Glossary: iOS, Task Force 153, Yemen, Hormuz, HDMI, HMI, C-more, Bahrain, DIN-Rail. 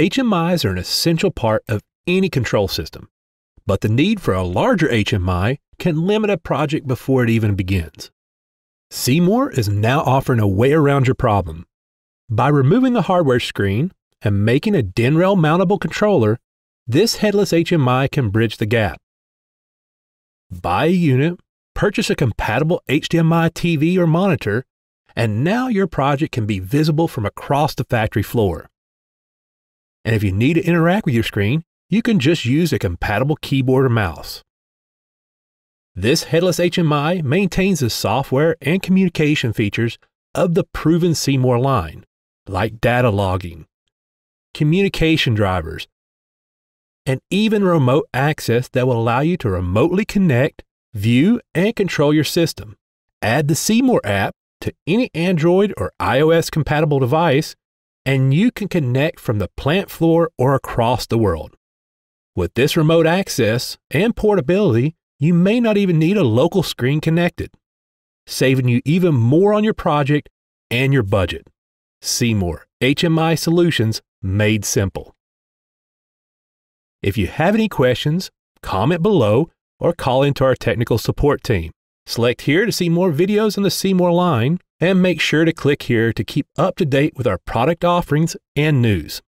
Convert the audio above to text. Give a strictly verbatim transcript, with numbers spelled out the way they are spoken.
H M Is are an essential part of any control system, but the need for a larger H M I can limit a project before it even begins. C-more is now offering a way around your problem. By removing the hardware screen and making a DIN-Rail mountable controller, this headless H M I can bridge the gap. Buy a unit, purchase a compatible H D M I T V or monitor, and now your project can be visible from across the factory floor. And if you need to interact with your screen, you can just use a compatible keyboard or mouse. This headless H M I maintains the software and communication features of the proven C-more line, like data logging, communication drivers, and even remote access that will allow you to remotely connect, view, and control your system. Add the C-more app to any Android or iOS compatible device, and you can connect from the plant floor or across the world. With this remote access and portability, you may not even need a local screen connected, saving you even more on your project and your budget. C-more H M I solutions made simple. If you have any questions, comment below or call into our technical support team. Select here to see more videos on the C-more line, and make sure to click here to keep up to date with our product offerings and news.